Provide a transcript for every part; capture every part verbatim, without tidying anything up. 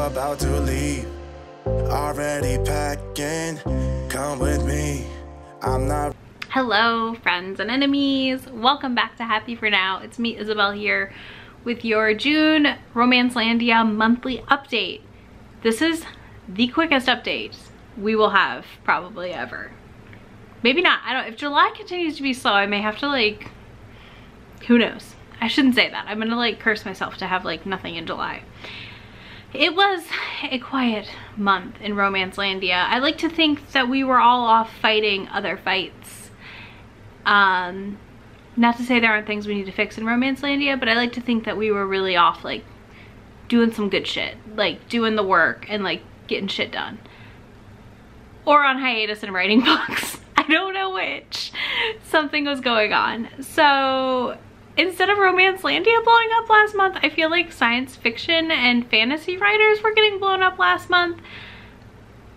about to leave. Already packing, come with me. I'm not. Hello, friends and enemies. Welcome back to Happy for Now. It's me, Isabel, here with your June Romancelandia monthly update. This is the quickest update we will have probably ever. Maybe not. I don't. If July continues to be slow, I may have to, like, who knows? I shouldn't say that. I'm gonna, like, curse myself to have, like, nothing in July. It was a quiet month in Romancelandia. I like to think that we were all off fighting other fights. Um, not to say there aren't things we need to fix in Romancelandia, but I like to think that we were really off, like, doing some good shit. Like, doing the work and, like, getting shit done. Or on hiatus and writing books. I don't know which. Something was going on. So instead of Romancelandia blowing up last month, I feel like science fiction and fantasy writers were getting blown up last month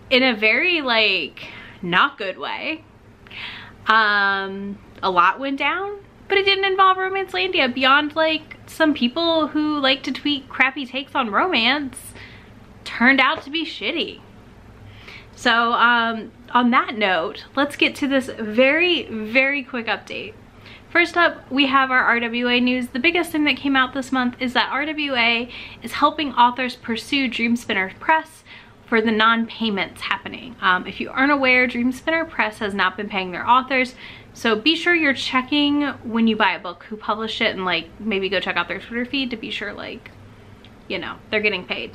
in a very, like, not good way. Um, a lot went down, but it didn't involve Romancelandia beyond, like, some people who like to tweet crappy takes on romance turned out to be shitty. So um, on that note, let's get to this very, very quick update. First up, we have our R W A news. The biggest thing that came out this month is that R W A is helping authors pursue Dreamspinner Press for the non-payments happening. Um, if you aren't aware, Dreamspinner Press has not been paying their authors, so be sure you're checking when you buy a book who published it, and, like, maybe go check out their Twitter feed to be sure, like, you know, they're getting paid.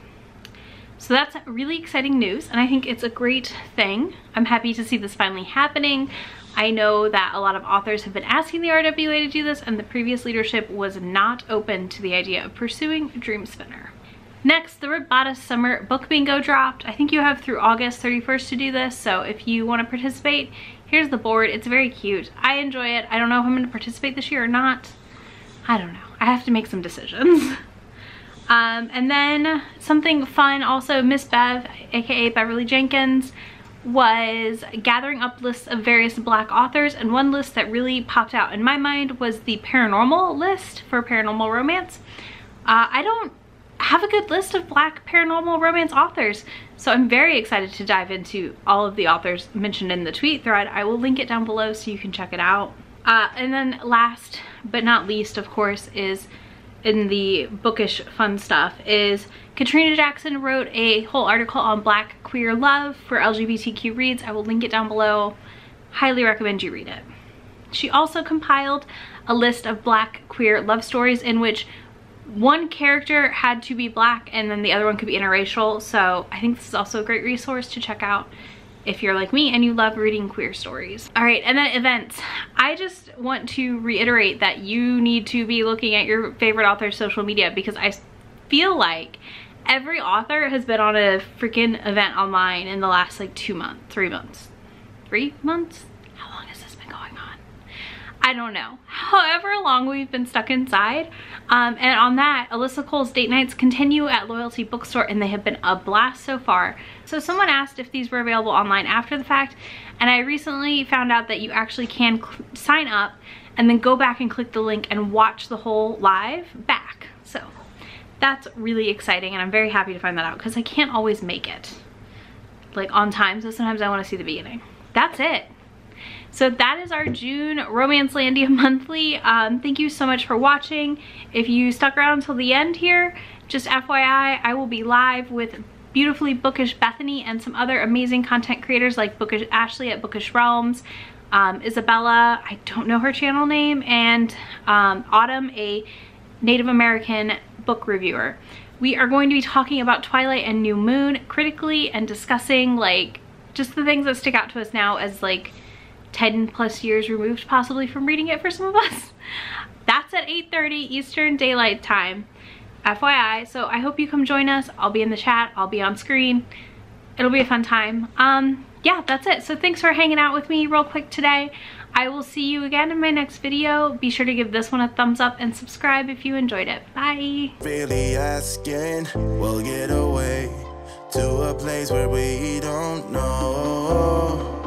So that's really exciting news, and I think it's a great thing. I'm happy to see this finally happening. I know that a lot of authors have been asking the R W A to do this, and the previous leadership was not open to the idea of pursuing Dreamspinner. Next, the Ripped Bodice Summer Book Bingo dropped. I think you have through August thirty-first to do this, so if you want to participate, here's the board. It's very cute. I enjoy it. I don't know if I'm going to participate this year or not. I don't know. I have to make some decisions. um, and then something fun also, Ms Bev, aka Beverly Jenkins, was gathering up lists of various Black authors, and one list that really popped out in my mind was the paranormal list for paranormal romance. Uh, I don't have a good list of Black paranormal romance authors, so I'm very excited to dive into all of the authors mentioned in the tweet thread. I will link it down below so you can check it out. Uh, and then last but not least, of course, is in the bookish fun stuff is Katrina Jackson wrote a whole article on Black queer love for L G B T Q reads. I will link it down below. Highly recommend you read it. She also compiled a list of Black queer love stories in which one character had to be Black and then the other one could be interracial. So I think this is also a great resource to check out if you're like me and you love reading queer stories. All right, and then events. I just want to reiterate that you need to be looking at your favorite author's social media, because I feel like every author has been on a freaking event online in the last, like, two months, three months, three months? How long has this been going on? I don't know. However long we've been stuck inside. Um, and on that, Alyssa Cole's date nights continue at Loyalty Bookstore, and they have been a blast so far. So someone asked if these were available online after the fact, and I recently found out that you actually can sign up and then go back and click the link and watch the whole live back. So that's really exciting, and I'm very happy to find that out because I can't always make it, like, on time, so sometimes I want to see the beginning. That's it. So that is our June Romancelandia monthly. Um, thank you so much for watching. If you stuck around till the end here, just F Y I, I will be live with Beautifully Bookish Bethany and some other amazing content creators like Bookish Ashley at Bookish Realms, um, Isabella, I don't know her channel name, and um, Autumn, a Native American book reviewer. We are going to be talking about Twilight and New Moon critically and discussing, like, just the things that stick out to us now as, like, ten plus years removed possibly from reading it for some of us. That's at eight thirty Eastern Daylight Time, F Y I. So I hope you come join us. I'll be in the chat, I'll be on screen. It'll be a fun time. Um, yeah, that's it. So thanks for hanging out with me real quick today. I will see you again in my next video. Be sure to give this one a thumbs up and subscribe if you enjoyed it. Bye. Really asking, we'll get away to a place where we don't know.